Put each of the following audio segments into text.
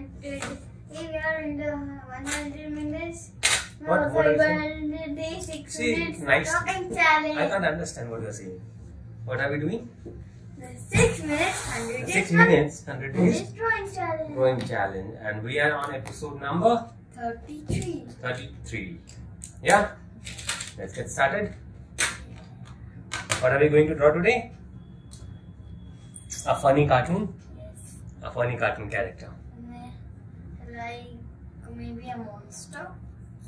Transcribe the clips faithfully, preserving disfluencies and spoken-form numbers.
We are in the one hundred minutes. No, what? What sorry, one hundred days, six See, minutes nice. Talking challenge. I can't understand what you are saying. What are we doing? The six minutes, one hundred days. six minutes, one hundred days. Drawing challenge. Drawing challenge. And we are on episode number? thirty-three. thirty-three. Yeah? Let's get started. What are we going to draw today? A funny cartoon? Yes. A funny cartoon character. Like maybe a monster.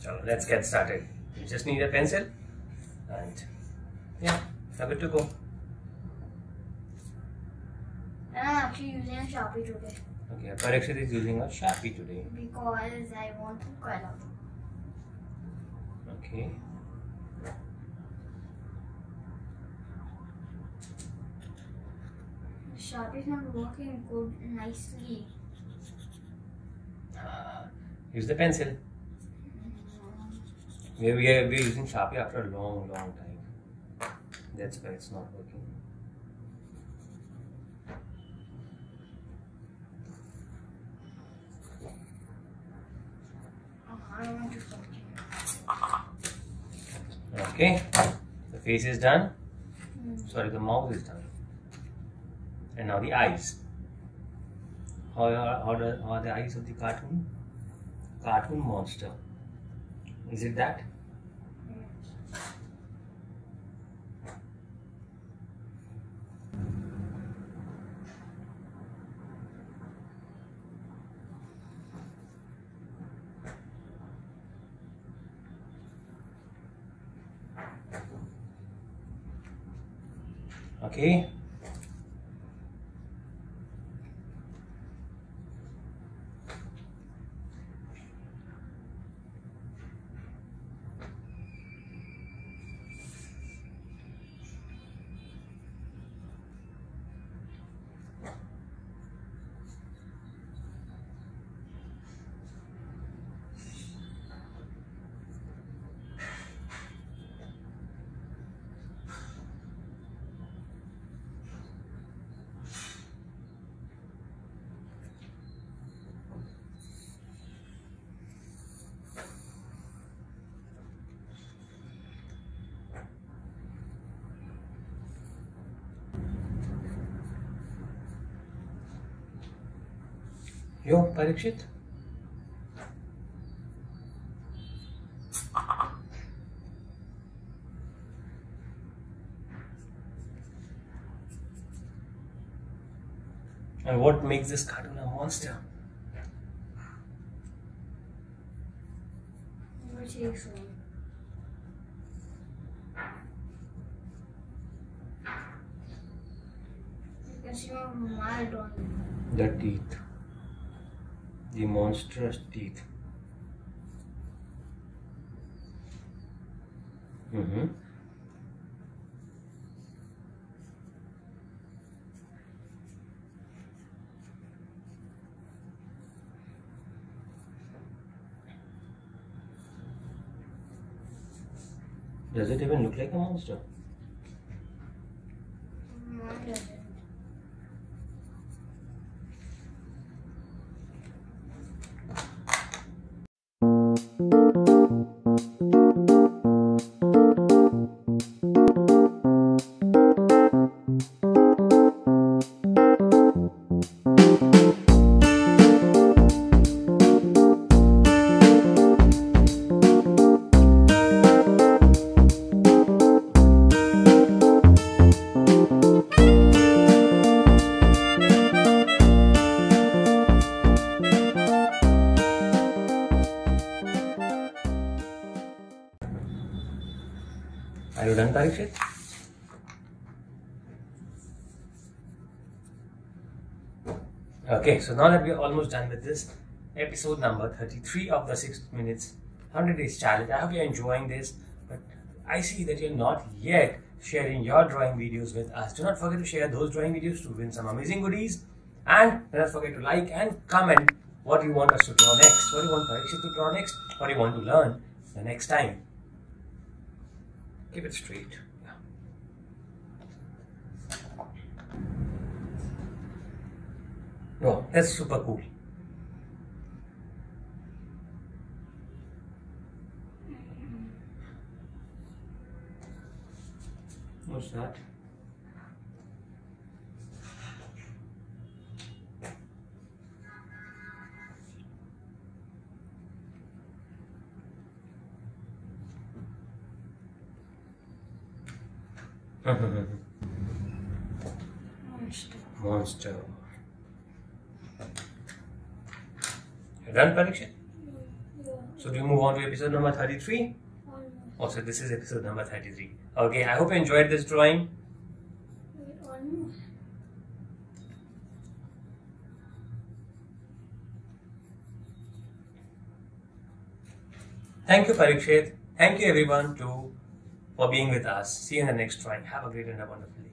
So let's get started. You just need a pencil and yeah, we're good to go. And I'm actually using a Sharpie today. Okay, Parikshit is using a Sharpie today. Because I want to color. Okay. The Sharpie is not working good nicely. Uh, use the pencil. We, we, are, we are using Sharpie after a long, long time. That's why it's not working. Okay, the face is done. Sorry, the mouth is done. And now the eyes. How are, how, are, how are the eyes of the cartoon? Cartoon monster. Is it that? Okay. Yo, Parikshit. And what makes this cartoon a monster? The teeth. The monstrous teeth. Mm-hmm. Does it even look like a monster? No, it doesn't. Are you done, Parikshit? Okay, so now that we are almost done with this episode number thirty-three of the six minutes, one hundred days challenge, I hope you are enjoying this, but I see that you are not yet sharing your drawing videos with us. Do not forget to share those drawing videos to win some amazing goodies, and do not forget to like and comment what you want us to draw next, what you want Parikshit to draw next, what you want to learn the next time. Keep it straight. Yeah. Wow, that's super cool. What's that? Monster. Monster. You're done, Parikshit? Yeah. So do you move on to episode number thirty-three? Almost. Also, this is episode number thirty-three. Okay, I hope you enjoyed this drawing. Almost. Thank you, Parikshit. Thank you everyone too for being with us. See you in the next drawing. Have a great and a wonderful day.